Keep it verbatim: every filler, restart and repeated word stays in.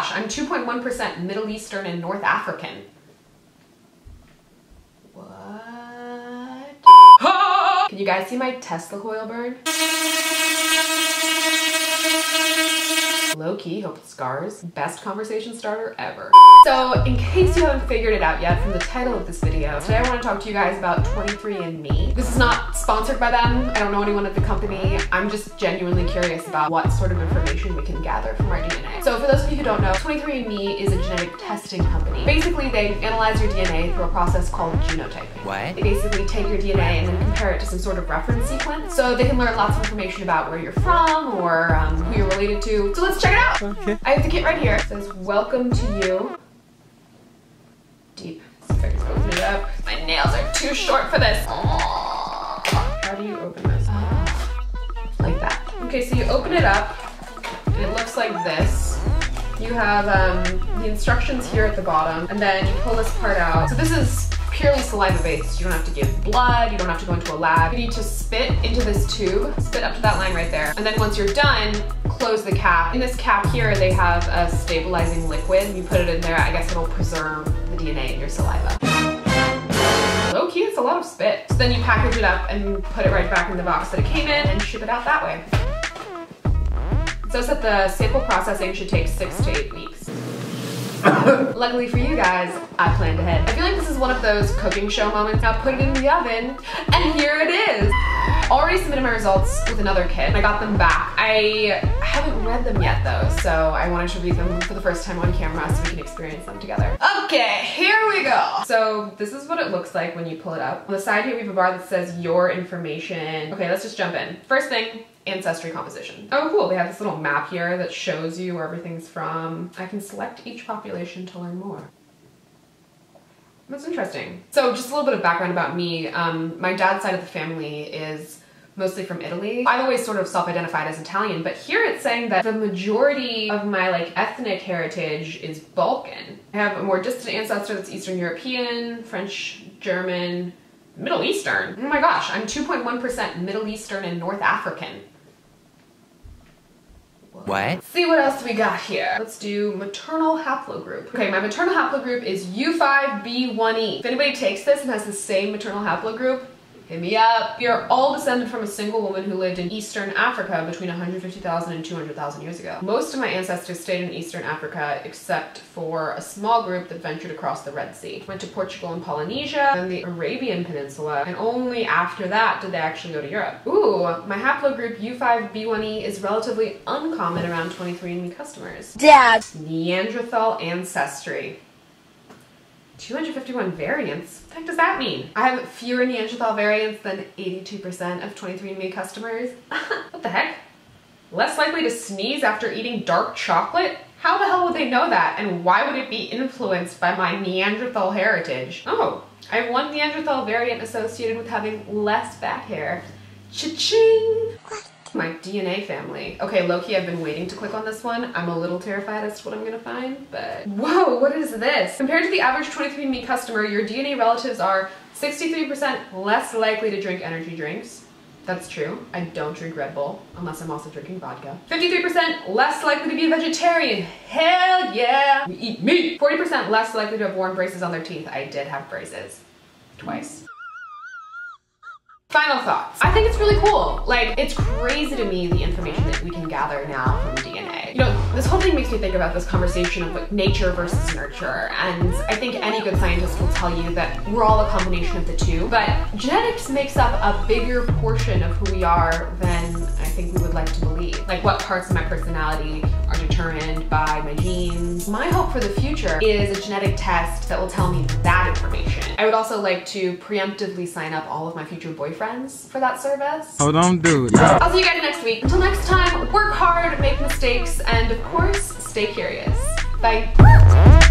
gosh, I'm two point one percent Middle Eastern and North African. What? Ah! Can you guys see my Tesla coil burn? Low key, hope it scars. Best conversation starter ever. So in case you haven't figured it out yet from the title of this video, today I want to talk to you guys about twenty-three and me. This is not sponsored by them. I don't know anyone at the company. I'm just genuinely curious about what sort of information we can gather from our D N A. So for those of you who don't know, twenty-three and me is a genetic testing company. Basically, they analyze your D N A through a process called genotyping. What? They basically take your D N A and then compare it to some sort of reference sequence. So they can learn lots of information about where you're from or um, who you're related to. So let's check it out. Okay. I have the kit right here. It says, welcome to you. Deep. If I can open it up. My nails are too short for this. Oh. How do you open this? Uh, like that. Okay, so you open it up and it looks like this. You have um, the instructions here at the bottom, and then you pull this part out. So this is purely saliva based. You don't have to give blood, you don't have to go into a lab. You need to spit into this tube, spit up to that line right there. And then once you're done, close the cap. In this cap here, they have a stabilizing liquid. You put it in there, I guess it'll preserve the D N A in your saliva. Low key, it's a lot of spit. So then you package it up and put it right back in the box that it came in and ship it out that way. It says that the sample processing should take six to eight weeks. Luckily for you guys, I planned ahead. I feel like this is one of those cooking show moments. Now put it in the oven, and here it is. Already submitted my results with another kit, and I got them back. I haven't read them yet though, so I wanted to read them for the first time on camera so we can experience them together. Okay, here we go. So this is what it looks like when you pull it up. On the side here we have a bar that says your information. Okay, let's just jump in. First thing, ancestry composition. Oh cool, they have this little map here that shows you where everything's from. I can select each population to learn more. That's interesting. So just a little bit of background about me. Um, my dad's side of the family is mostly from Italy. I've always sort of self-identified as Italian, but here it's saying that the majority of my like ethnic heritage is Balkan. I have a more distant ancestor that's Eastern European, French, German, Middle Eastern. Oh my gosh, I'm two point one percent Middle Eastern and North African. What? See what else we got here. Let's do maternal haplogroup. Okay, my maternal haplogroup is U five B one E. If anybody takes this and has the same maternal haplogroup, hit me up. We are all descended from a single woman who lived in Eastern Africa between one hundred fifty thousand and two hundred thousand years ago. Most of my ancestors stayed in Eastern Africa except for a small group that ventured across the Red Sea. Went to Portugal and Polynesia, then the Arabian Peninsula, and only after that did they actually go to Europe. Ooh, my haplogroup U five B one E is relatively uncommon around twenty-three and me customers. Dad! Neanderthal ancestry. two hundred fifty-one variants? What the heck does that mean? I have fewer Neanderthal variants than eighty-two percent of twenty-three and me customers. What the heck? Less likely to sneeze after eating dark chocolate? How the hell would they know that, and why would it be influenced by my Neanderthal heritage? Oh, I have one Neanderthal variant associated with having less back hair. Cha-ching! My D N A family. Okay, low-key, I've been waiting to click on this one. I'm a little terrified as to what I'm gonna find, but... Whoa, what is this? Compared to the average twenty-three and me customer, your D N A relatives are sixty-three percent less likely to drink energy drinks. That's true. I don't drink Red Bull, unless I'm also drinking vodka. fifty-three percent less likely to be a vegetarian. Hell yeah! We eat meat! forty percent less likely to have worn braces on their teeth. I did have braces. Twice. Final thoughts. I think it's really cool. Like, it's crazy to me the information that we can gather now from D N A. You know, this whole thing makes me think about this conversation of like nature versus nurture, and I think any good scientist will tell you that we're all a combination of the two, but genetics makes up a bigger portion of who we are than I think we would like to believe. Like, what parts of my personality are determined by my genes. My hope for the future is a genetic test that will tell me that information. I would also like to preemptively sign up all of my future boyfriends friends for that service. Oh, don't do it. I'll see you guys next week. Until next time, work hard, make mistakes, and of course, stay curious. Bye.